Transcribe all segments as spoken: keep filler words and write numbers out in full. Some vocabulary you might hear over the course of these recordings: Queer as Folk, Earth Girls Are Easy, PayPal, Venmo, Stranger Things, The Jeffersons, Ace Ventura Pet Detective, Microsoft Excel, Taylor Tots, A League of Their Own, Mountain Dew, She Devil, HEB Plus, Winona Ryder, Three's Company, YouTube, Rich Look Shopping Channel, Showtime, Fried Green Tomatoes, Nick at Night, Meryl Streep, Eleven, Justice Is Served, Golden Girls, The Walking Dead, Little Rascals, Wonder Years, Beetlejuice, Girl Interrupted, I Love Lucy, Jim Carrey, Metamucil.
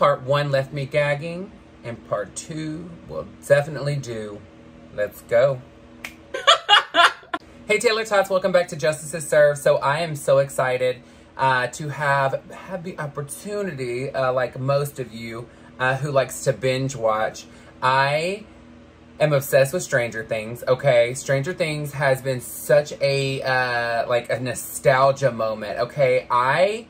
Part one left me gagging, and part two will definitely do. Let's go. Hey, Taylor Tots, welcome back to Justice Is Served. So I am so excited uh, to have had the opportunity, uh, like most of you uh, who likes to binge watch. I am obsessed with Stranger Things, okay? Stranger Things has been such a, uh, like a nostalgia moment, okay? I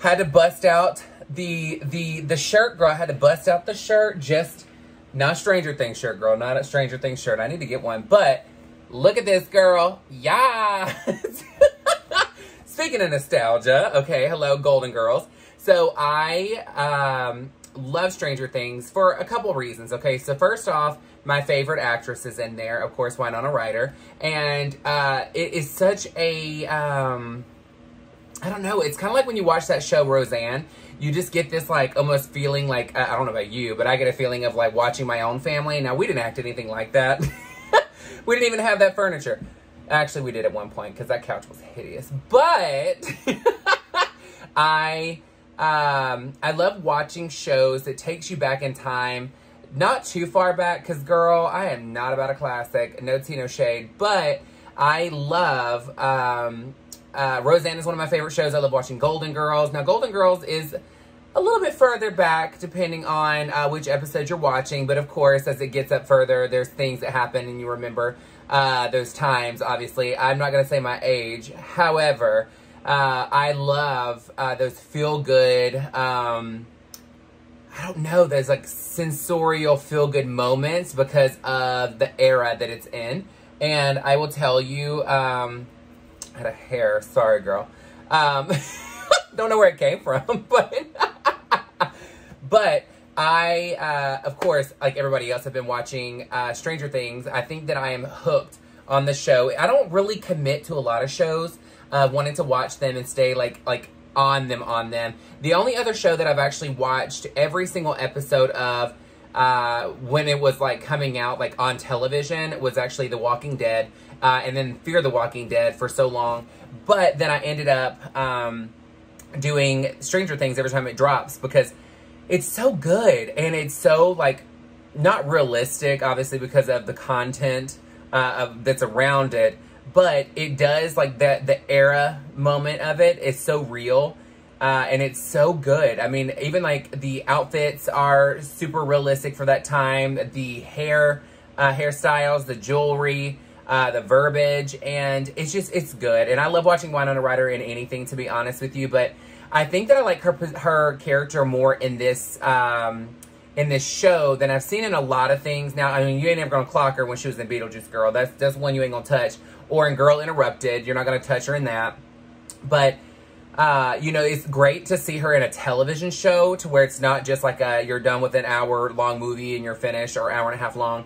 had to bust out the, the, the shirt, girl. I had to bust out the shirt, just not Stranger Things shirt, girl. Not a Stranger Things shirt. I need to get one, but look at this, girl. Yeah. Speaking of nostalgia, okay, hello, Golden Girls. So I um, love Stranger Things for a couple reasons, okay? So first off, my favorite actress is in there, of course, Winona Ryder. And uh, it is such a, um, I don't know, it's kind of like when you watch that show, Roseanne, you just get this, like, almost feeling like, uh, I don't know about you, but I get a feeling of, like, watching my own family. Now, we didn't act anything like that. We didn't even have that furniture. Actually, we did at one point because that couch was hideous. But I um, I love watching shows that takes you back in time. Not too far back because, girl, I am not about a classic. No tea, no shade. But I love... Um, uh, Roseanne is one of my favorite shows. I love watching Golden Girls. Now, Golden Girls is a little bit further back depending on uh, which episode you're watching. But of course, as it gets up further, there's things that happen and you remember uh, those times, obviously. I'm not going to say my age. However, uh, I love uh, those feel-good, um, I don't know, those like sensorial feel-good moments because of the era that it's in. And I will tell you, um, I had a hair. Sorry, girl. Um, don't know where it came from, but... But I, uh, of course, like everybody else, have been watching uh, Stranger Things. I think that I am hooked on the show. I don't really commit to a lot of shows. Uh, wanted to watch them and stay like like on them, on them. The only other show that I've actually watched every single episode of uh, when it was like coming out like on television was actually The Walking Dead. Uh, and then Fear the Walking Dead for so long. But then I ended up um, doing Stranger Things every time it drops because... It's so good, and it's so, like, not realistic, obviously, because of the content uh, of, that's around it, but it does, like, that the era moment of it is so real, uh, and it's so good. I mean, even, like, the outfits are super realistic for that time, the hair, uh, hairstyles, the jewelry, uh, the verbiage, and it's just, it's good, and I love watching Winona Ryder in anything, to be honest with you, but... I think that I like her her character more in this um, in this show than I've seen in a lot of things. Now, I mean, you ain't ever gonna clock her when she was in Beetlejuice, girl. That's that's one you ain't gonna touch. Or in Girl Interrupted, you're not gonna touch her in that. But uh, you know, it's great to see her in a television show to where it's not just like a you're done with an hour long movie and you're finished, or hour and a half long,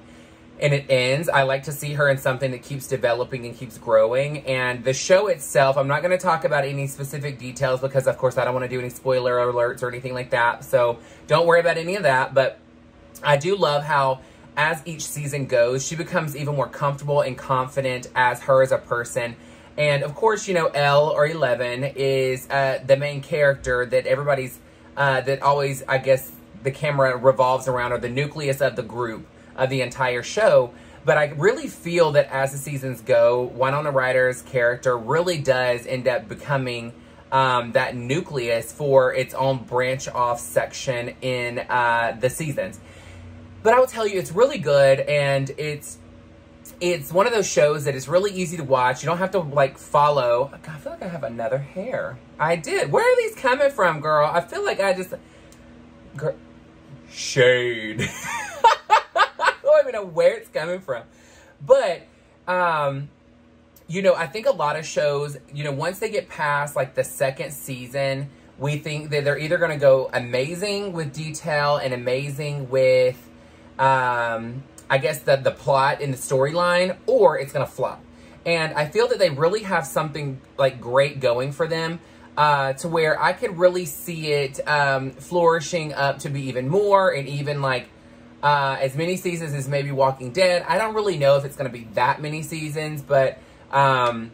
and it ends. I like to see her in something that keeps developing and keeps growing. And the show itself, I'm not going to talk about any specific details because, of course, I don't want to do any spoiler alerts or anything like that. So don't worry about any of that. But I do love how, as each season goes, she becomes even more comfortable and confident as her as a person. And, of course, you know, Elle or Eleven is uh, the main character that everybody's, uh, that always, I guess, the camera revolves around, or the nucleus of the group. Of the entire show, but I really feel that as the seasons go, Winona Ryder's character really does end up becoming um, that nucleus for its own branch off section in uh, the seasons. But I will tell you, it's really good, and it's it's one of those shows that is really easy to watch. You don't have to like follow. God, I feel like I have another hair. I did. Where are these coming from, girl? I feel like I just girl, shade. I don't even know where it's coming from. But, um, you know, I think a lot of shows, you know, once they get past like the second season, we think that they're either going to go amazing with detail and amazing with, um, I guess, the, the plot and the storyline, or it's going to flop. And I feel that they really have something like great going for them uh, to where I could really see it um, flourishing up to be even more, and even like, Uh, as many seasons as maybe Walking Dead. I don't really know if it's going to be that many seasons, but um,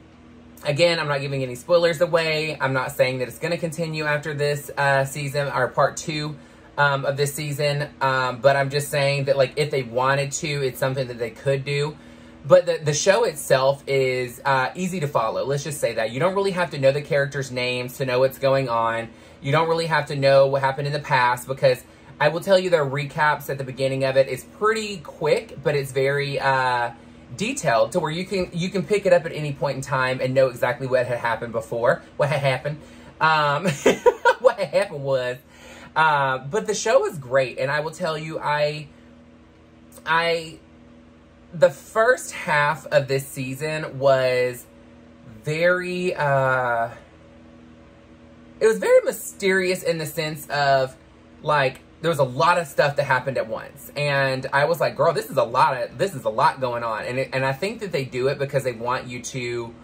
again, I'm not giving any spoilers away. I'm not saying that it's going to continue after this uh, season or part two um, of this season. Um, but I'm just saying that, like, if they wanted to, it's something that they could do. But the, the show itself is uh, easy to follow. Let's just say that. You don't really have to know the characters' names to know what's going on. You don't really have to know what happened in the past, because I will tell you their recaps at the beginning of it is pretty quick, but it's very uh, detailed to where you can you can pick it up at any point in time and know exactly what had happened before. What had happened. Um, what had happened was. Uh, but the show is great, and I will tell you, I... I... The first half of this season was very, uh, it was very mysterious in the sense of, like, there was a lot of stuff that happened at once. And I was like, girl, this is a lot of, this is a lot going on. And, it, and I think that they do it because they want you to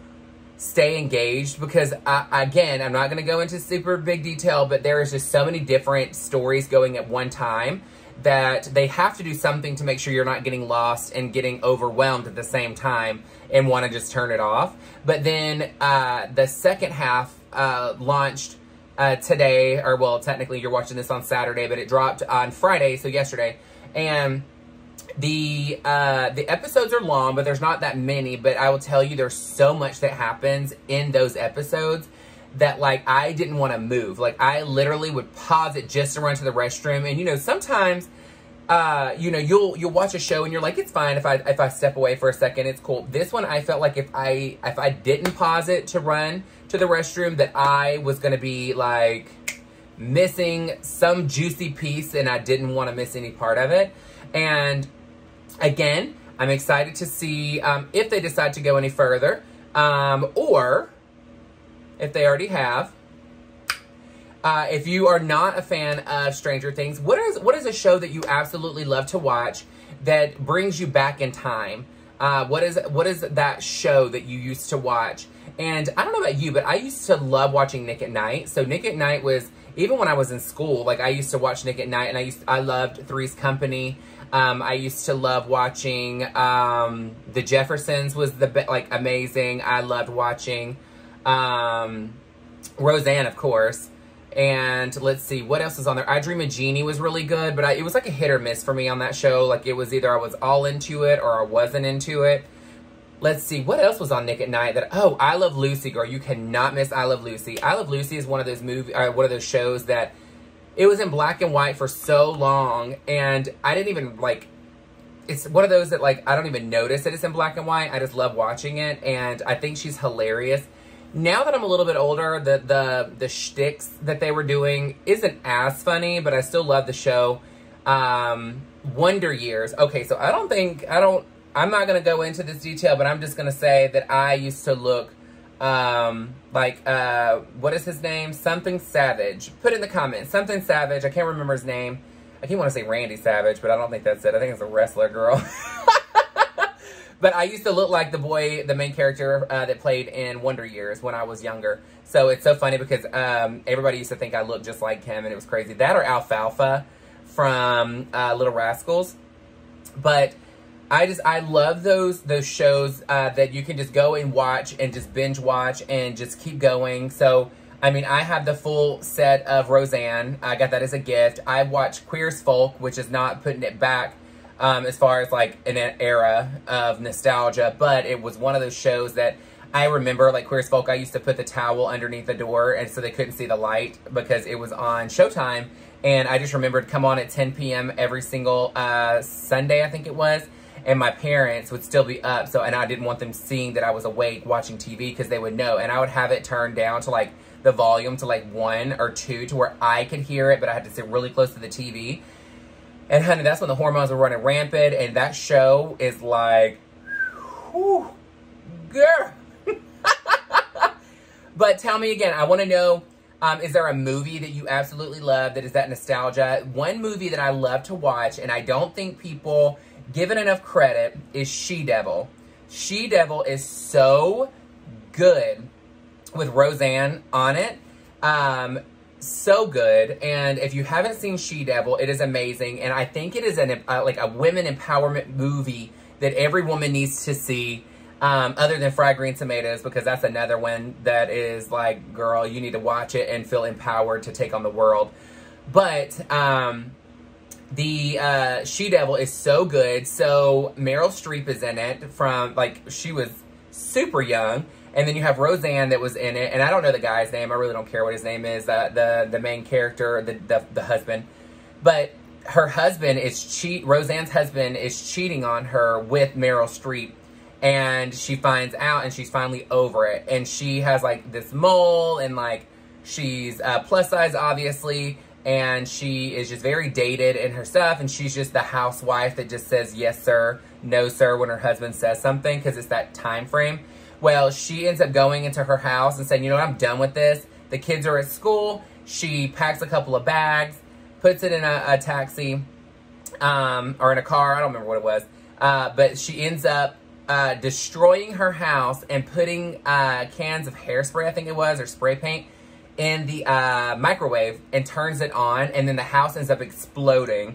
stay engaged, because, I, again, I'm not going to go into super big detail, but there is just so many different stories going at one time that they have to do something to make sure you're not getting lost and getting overwhelmed at the same time and want to just turn it off. But then uh, the second half uh, launched uh, today, or well, technically you're watching this on Saturday, but it dropped on Friday, so yesterday. And the uh, the episodes are long, but there's not that many. But I will tell you, there's so much that happens in those episodes that, like, I didn't want to move. Like, I literally would pause it just to run to the restroom. And, you know, sometimes, uh, you know, you'll you'll watch a show and you're like, it's fine if I if I step away for a second, it's cool. This one, I felt like if I if I didn't pause it to run to the restroom, that I was going to be, like, missing some juicy piece, and I didn't want to miss any part of it. And, again, I'm excited to see um, if they decide to go any further, um, or... if they already have. Uh, if you are not a fan of Stranger Things, what is what is a show that you absolutely love to watch that brings you back in time? Uh, what is what is that show that you used to watch? And I don't know about you, but I used to love watching Nick at Night. So Nick at Night was, even when I was in school, like, I used to watch Nick at Night, and I used I loved Three's Company. Um, I used to love watching um, The Jeffersons was the like amazing. I loved watching. Um, Roseanne, of course, and let's see, what else is on there? I Dream of Jeannie was really good, but I, it was like a hit or miss for me on that show. Like, it was either I was all into it or I wasn't into it. Let's see, what else was on Nick at Night? That oh, I Love Lucy, girl, you cannot miss I Love Lucy. I Love Lucy is one of those movie, uh, one of those shows that it was in black and white for so long, and I didn't even like. It's one of those that, like, I don't even notice that it's in black and white. I just love watching it, and I think she's hilarious. Now that I'm a little bit older, the the the shticks that they were doing isn't as funny, but I still love the show. Um, Wonder Years. Okay, so I don't think I don't. I'm not gonna go into this detail, but I'm just gonna say that I used to look um, like uh, what is his name? Something Savage. Put in the comments. Something Savage. I can't remember his name. I keep wanting to say Randy Savage, but I don't think that's it. I think it's a wrestler, girl. But I used to look like the boy, the main character uh, that played in Wonder Years when I was younger. So it's so funny because um, everybody used to think I looked just like him, and it was crazy. That or Alfalfa from uh, Little Rascals. But I just, I love those those shows uh, that you can just go and watch and just binge watch and just keep going. So, I mean, I have the full set of Roseanne. I got that as a gift. I watched Queer as Folk, which is not putting it back. Um, as far as, like, an era of nostalgia. But it was one of those shows that I remember, like Queer as Folk, I used to put the towel underneath the door and so they couldn't see the light because it was on Showtime. And I just remembered come on at ten p m every single uh, Sunday, I think it was. And my parents would still be up. So, and I didn't want them seeing that I was awake watching T V because they would know. And I would have it turned down to, like, the volume to, like, one or two to where I could hear it. But I had to sit really close to the T V. And, honey, that's when the hormones were running rampant. And that show is like, whew, girl. But tell me again. I want to know, um, is there a movie that you absolutely love that is that nostalgia? One movie that I love to watch, and I don't think people give it enough credit, is She Devil. She Devil is so good with Roseanne on it. Um... So good, and if you haven't seen She Devil, it is amazing, and I think it is an uh, like a women empowerment movie that every woman needs to see, um, other than Fried Green Tomatoes, because that's another one that is like, girl, you need to watch it and feel empowered to take on the world. But um, the uh, She Devil is so good. So Meryl Streep is in it from, like, she was super young. And then you have Roseanne that was in it. And I don't know the guy's name. I really don't care what his name is. Uh, the the main character, the, the, the husband. But her husband is cheat. Roseanne's husband is cheating on her with Meryl Streep. And she finds out and she's finally over it. And she has, like, this mole and, like, she's uh, plus size, obviously. And she is just very dated in her stuff. And she's just the housewife that just says, yes, sir, no, sir, when her husband says something. Because it's that time frame. Well, she ends up going into her house and saying, you know what, I'm done with this. The kids are at school. She packs a couple of bags, puts it in a, a taxi um, or in a car. I don't remember what it was. Uh, but she ends up uh, destroying her house and putting uh, cans of hairspray, I think it was, or spray paint, in the uh, microwave and turns it on. And then the house ends up exploding.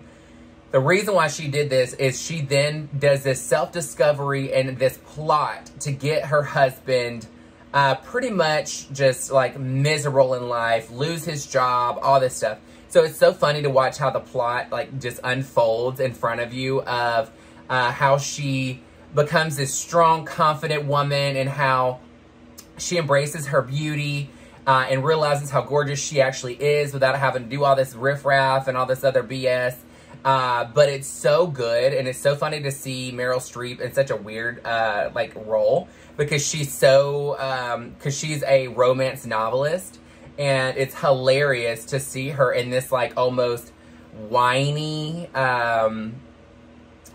The reason why she did this is she then does this self-discovery and this plot to get her husband uh, pretty much just, like, miserable in life, lose his job, all this stuff. So it's so funny to watch how the plot, like, just unfolds in front of you of uh, how she becomes this strong, confident woman and how she embraces her beauty uh, and realizes how gorgeous she actually is without having to do all this riffraff and all this other B S. Uh, but it's so good, and it's so funny to see Meryl Streep in such a weird, uh, like, role, because she's so, um, because she's a romance novelist, and it's hilarious to see her in this, like, almost whiny, um,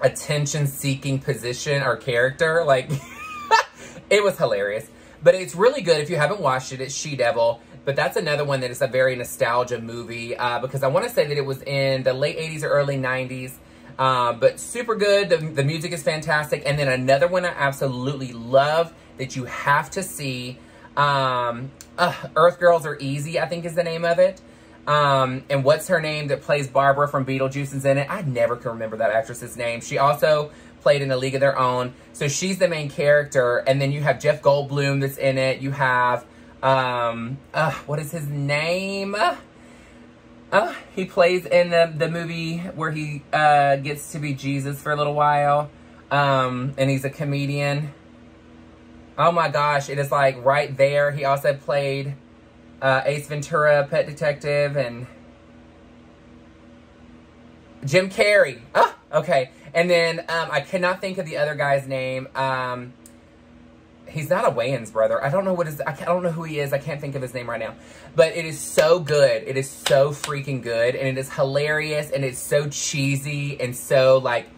attention-seeking position or character, like, it was hilarious. But it's really good. If you haven't watched it, it's She Devil. But that's another one that is a very nostalgia movie uh, because I want to say that it was in the late eighties or early nineties. Uh, but super good. The, the music is fantastic. And then another one I absolutely love that you have to see. Um, uh, Earth Girls Are Easy, I think is the name of it. Um, and what's her name that plays Barbara from Beetlejuice is in it. I never can remember that actress's name. She also played in A League of Their Own. So she's the main character. And then you have Jeff Goldblum that's in it. You have, um, uh, what is his name? Uh, he plays in the, the movie where he uh, gets to be Jesus for a little while. Um, and he's a comedian. Oh my gosh, it is, like, right there. He also played uh, Ace Ventura, Pet Detective, and Jim Carrey. Oh, okay. And then, um, I cannot think of the other guy's name. Um, he's not a Wayans brother. I don't know what his, I, I don't know who he is. I can't think of his name right now. But it is so good. It is so freaking good. And it is hilarious. And it's so cheesy and so, like,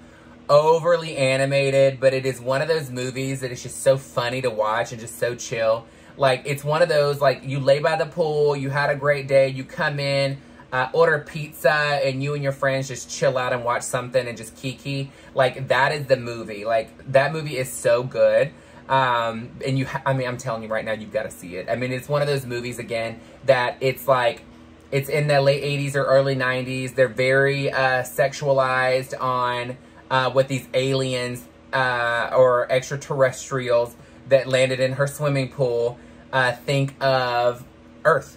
overly animated. But it is one of those movies that is just so funny to watch and just so chill. Like, it's one of those, like, you lay by the pool. You had a great day. You come in. Uh, order pizza, and you and your friends just chill out and watch something and just kiki. Like, that is the movie. Like, that movie is so good. Um, and you, ha I mean, I'm telling you right now, you've got to see it. I mean, it's one of those movies, again, that it's like, it's in the late eighties or early nineties. They're very uh, sexualized on uh, what these aliens uh, or extraterrestrials that landed in her swimming pool uh, think of Earth.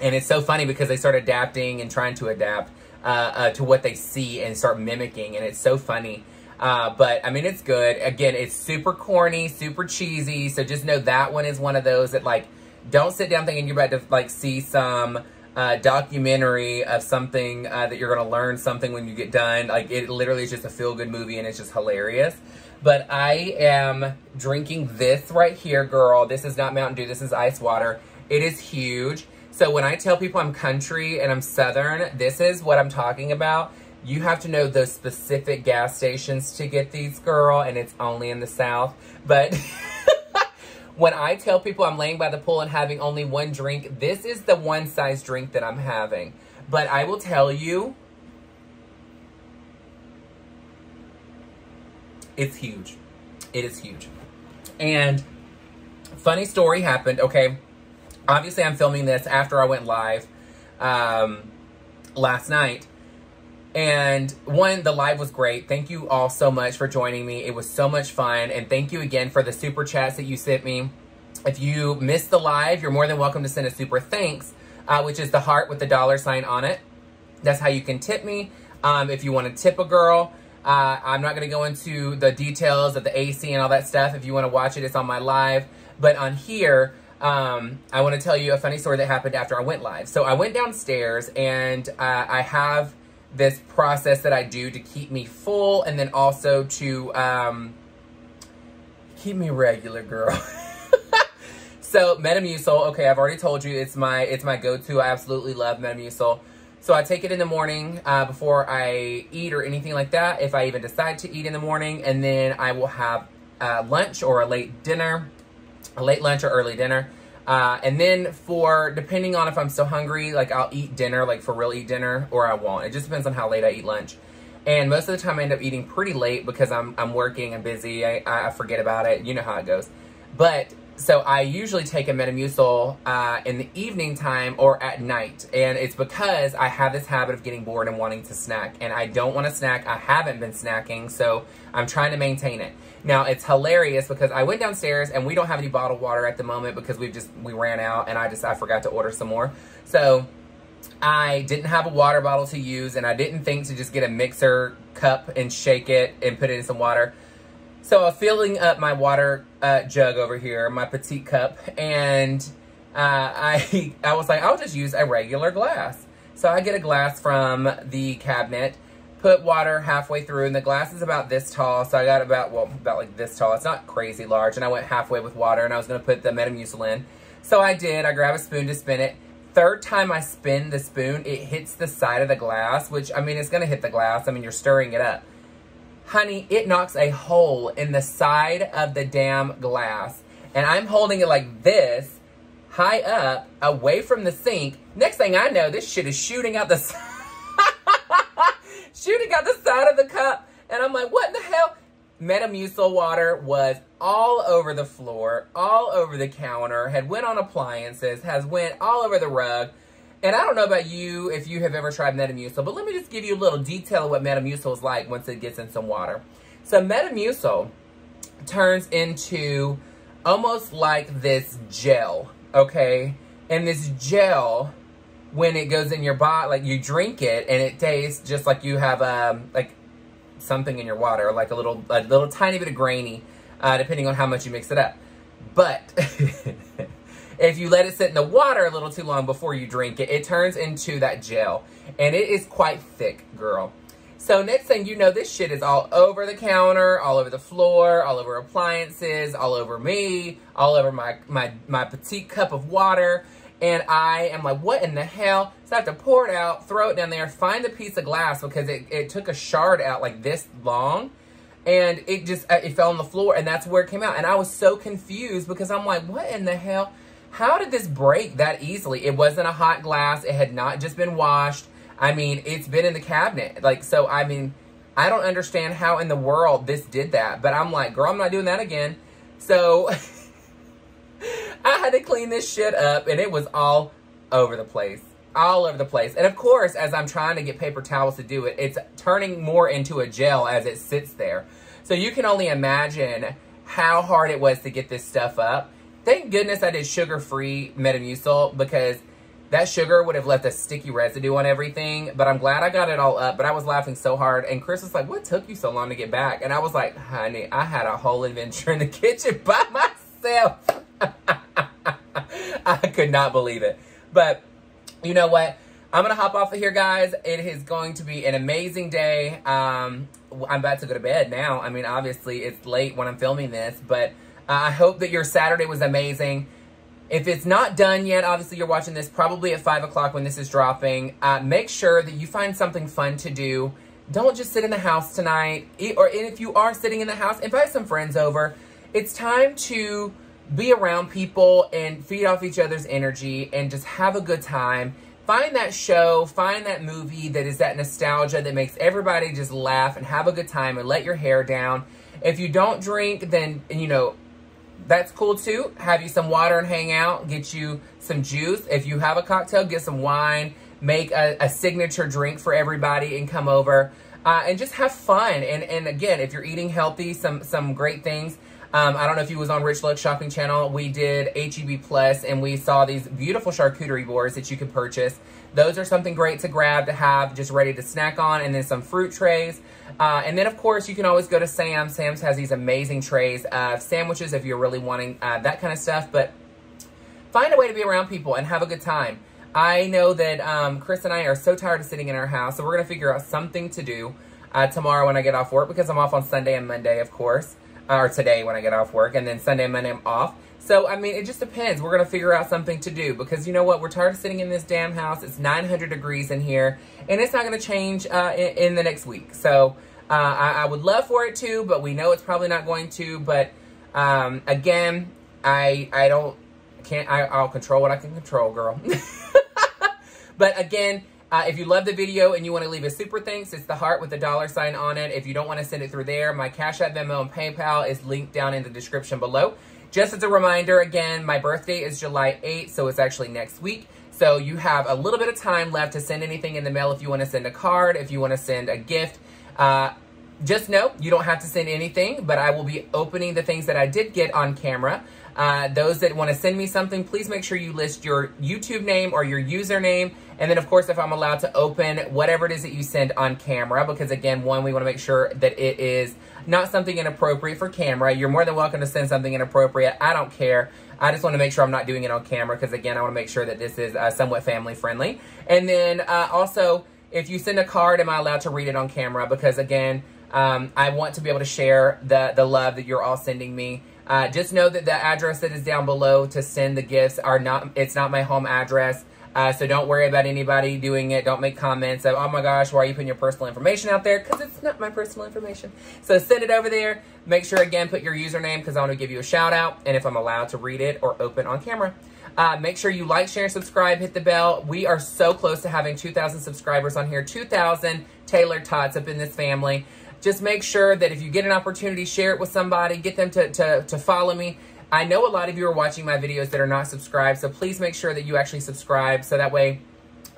And it's so funny because they start adapting and trying to adapt uh, uh, to what they see and start mimicking. And it's so funny. Uh, but, I mean, it's good. Again, it's super corny, super cheesy. So just know that one is one of those that, like, don't sit down thinking you're about to, like, see some uh, documentary of something uh, that you're going to learn something when you get done. Like, it literally is just a feel-good movie, and it's just hilarious. But I am drinking this right here, girl. This is not Mountain Dew. This is ice water. It is huge. So when I tell people I'm country and I'm Southern, this is what I'm talking about. You have to know those specific gas stations to get these, girl, and it's only in the South. But when I tell people I'm laying by the pool and having only one drink, this is the one size drink that I'm having. But I will tell you, it's huge. It is huge. And funny story happened, okay? Obviously, I'm filming this after I went live um, last night. And one, the live was great. Thank you all so much for joining me. It was so much fun. And thank you again for the super chats that you sent me. If you missed the live, you're more than welcome to send a super thanks, uh, which is the heart with the dollar sign on it. That's how you can tip me. Um, if you want to tip a girl, uh, I'm not going to go into the details of the A C and all that stuff. If you want to watch it, it's on my live. But on here, um, I want to tell you a funny story that happened after I went live. So I went downstairs, and uh, I have this process that I do to keep me full, and then also to um, keep me regular, girl. So Metamucil, okay, I've already told you it's my it's my go-to. I absolutely love Metamucil. So I take it in the morning uh, before I eat or anything like that, if I even decide to eat in the morning. And then I will have uh, lunch or a late dinner, a late lunch or early dinner. Uh, and then for, depending on if I'm still hungry, like I'll eat dinner, like for real eat dinner, or I won't. It just depends on how late I eat lunch. And most of the time I end up eating pretty late because I'm, I'm working, I'm busy, I, I forget about it. You know how it goes. But so I usually take a Metamucil uh, in the evening time or at night. And it's because I have this habit of getting bored and wanting to snack. And I don't want to snack. I haven't been snacking. So I'm trying to maintain it. Now, it's hilarious because I went downstairs and we don't have any bottled water at the moment because we've just, we ran out, and I just, I forgot to order some more. So I didn't have a water bottle to use, and I didn't think to just get a mixer cup and shake it and put it in some water. So I'm filling up my water uh, jug over here, my petite cup, and uh, I I was like, I'll just use a regular glass. So I get a glass from the cabinet, put water halfway through, and the glass is about this tall. So I got about, well, about like this tall. It's not crazy large, and I went halfway with water, and I was going to put the Metamucil in. So I did. I grabbed a spoon to spin it. Third time I spin the spoon, it hits the side of the glass, which, I mean, it's going to hit the glass. I mean, you're stirring it up. Honey, it knocks a hole in the side of the damn glass. And I'm holding it like this, high up, away from the sink. Next thing I know, this shit is shooting out the shooting out the side of the cup. And I'm like, what the hell? Metamucil water was all over the floor, all over the counter, had went on appliances, has went all over the rug. And I don't know about you if you have ever tried Metamucil, but let me just give you a little detail of what Metamucil is like once it gets in some water. So Metamucil turns into almost like this gel, okay? And this gel, when it goes in your body, like you drink it, and it tastes just like you have um, like something in your water, like a little, a little tiny bit of grainy, uh, depending on how much you mix it up. But if you let it sit in the water a little too long before you drink it, it turns into that gel. And it is quite thick, girl. So next thing you know, this shit is all over the counter, all over the floor, all over appliances, all over me, all over my, my, my petite cup of water. And I am like, what in the hell? So I have to pour it out, throw it down there, find the piece of glass because it, it took a shard out like this long. And it just, it fell on the floor, and that's where it came out. And I was so confused because I'm like, what in the hell? How did this break that easily? It wasn't a hot glass. It had not just been washed. I mean, it's been in the cabinet. Like, so, I mean, I don't understand how in the world this did that. But I'm like, girl, I'm not doing that again. So I had to clean this shit up, and it was all over the place. All over the place. And, of course, as I'm trying to get paper towels to do it, it's turning more into a gel as it sits there. So you can only imagine how hard it was to get this stuff up. Thank goodness I did sugar-free Metamucil because that sugar would have left a sticky residue on everything. But I'm glad I got it all up. But I was laughing so hard. And Chris was like, what took you so long to get back? And I was like, honey, I had a whole adventure in the kitchen by myself. I could not believe it. But you know what? I'm going to hop off of here, guys. It is going to be an amazing day. Um, I'm about to go to bed now. I mean, obviously, it's late when I'm filming this. But Uh, I hope that your Saturday was amazing. If it's not done yet, obviously you're watching this probably at five o'clock when this is dropping. Uh, make sure that you find something fun to do. Don't just sit in the house tonight. Eat, or if you are sitting in the house, invite some friends over. It's time to be around people and feed off each other's energy and just have a good time. Find that show, find that movie that is that nostalgia that makes everybody just laugh and have a good time and let your hair down. If you don't drink, then, you know, that's cool too. Have you some water and hang out. Get you some juice. If you have a cocktail, get some wine. Make a, a signature drink for everybody and come over. Uh, and just have fun. And, and again, if you're eating healthy, some, some great things. Um, I don't know if you was on Rich Look Shopping Channel. We did H E B Plus, and we saw these beautiful charcuterie boards that you could purchase. Those are something great to grab, to have, just ready to snack on, and then some fruit trays. Uh, and then, of course, you can always go to Sam's. Sam's has these amazing trays of sandwiches if you're really wanting uh, that kind of stuff. But find a way to be around people and have a good time. I know that um, Chris and I are so tired of sitting in our house, so we're going to figure out something to do uh, tomorrow when I get off work, because I'm off on Sunday and Monday, of course. Or today when I get off work, and then Sunday and Monday I'm off. So, I mean, it just depends. We're going to figure out something to do, because you know what? We're tired of sitting in this damn house. It's nine hundred degrees in here, and it's not going to change uh, in, in the next week. So, uh, I, I would love for it to, but we know it's probably not going to. But, um, again, I I don't, can't, I, I'll control what I can control, girl. But, again, Uh, if you love the video and you want to leave a super thanks, it's the heart with the dollar sign on it. If you don't want to send it through there, my Cash App, Venmo, and PayPal is linked down in the description below. Just as a reminder, again, my birthday is July eighth, so it's actually next week. So you have a little bit of time left to send anything in the mail. If you want to send a card, if you want to send a gift, uh, just know you don't have to send anything, but I will be opening the things that I did get on camera. Uh, those that want to send me something, please make sure you list your YouTube name or your username. And then, of course, if I'm allowed to open whatever it is that you send on camera, because, again, one, we want to make sure that it is not something inappropriate for camera. You're more than welcome to send something inappropriate. I don't care. I just want to make sure I'm not doing it on camera, because, again, I want to make sure that this is uh, somewhat family friendly. And then uh, also, if you send a card, am I allowed to read it on camera? Because, again, Um, I want to be able to share the, the love that you're all sending me. Uh, just know that the address that is down below to send the gifts are not, it's not my home address. Uh, so don't worry about anybody doing it. Don't make comments of, oh my gosh, why are you putting your personal information out there? Because it's not my personal information. So send it over there. Make sure, again, put your username, because I want to give you a shout out. And if I'm allowed to read it or open on camera. Uh, make sure you like, share, subscribe, hit the bell. We are so close to having two thousand subscribers on here. two thousand Taylor Tots up in this family. Just make sure that if you get an opportunity, share it with somebody. Get them to, to, to follow me. I know a lot of you are watching my videos that are not subscribed, so please make sure that you actually subscribe, so that way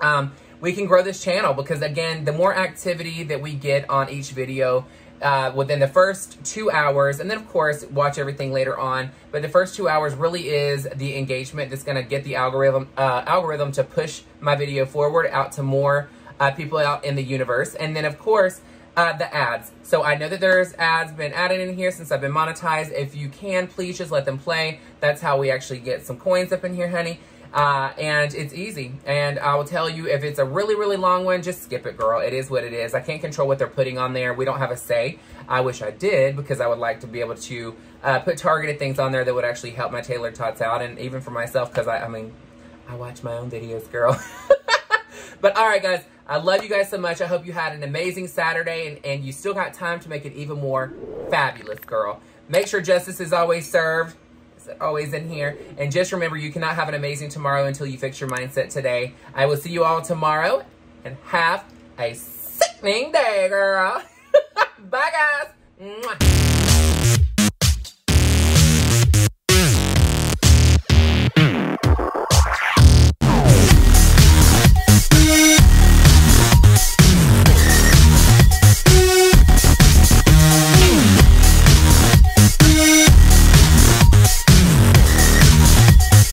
um, we can grow this channel. Because, again, the more activity that we get on each video uh, within the first two hours, and then, of course, watch everything later on, but the first two hours really is the engagement that's going to get the algorithm, uh, algorithm to push my video forward out to more uh, people out in the universe. And then, of course, Uh, the ads. So I know that there's ads been added in here since I've been monetized. If you can, please just let them play. That's how we actually get some coins up in here, honey. Uh, and it's easy. And I will tell you, if it's a really, really long one, just skip it, girl. It is what it is. I can't control what they're putting on there. We don't have a say. I wish I did, because I would like to be able to uh, put targeted things on there that would actually help my Taylor Tots out. And even for myself, because I, I mean, I watch my own videos, girl. But all right, guys. I love you guys so much. I hope you had an amazing Saturday, and, and you still got time to make it even more fabulous, girl. Make sure justice is always served. It's always in here. And just remember, you cannot have an amazing tomorrow until you fix your mindset today. I will see you all tomorrow, and have a sickening day, girl. Bye, guys. Mwah.